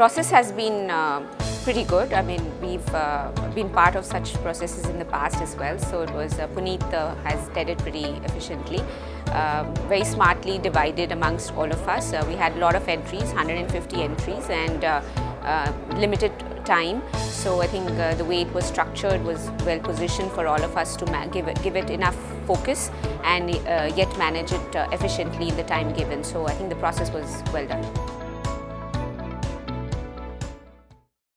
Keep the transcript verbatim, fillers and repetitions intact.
process has been uh, pretty good. I mean, we've uh, been part of such processes in the past as well. So it was uh, Puneet uh, has did it pretty efficiently, uh, very smartly divided amongst all of us. Uh, we had a lot of entries, one hundred fifty entries, and uh, uh, limited time. So I think uh, the way it was structured was well positioned for all of us to ma give it give it enough focus and uh, yet manage it uh, efficiently in the time given. So I think the process was well done.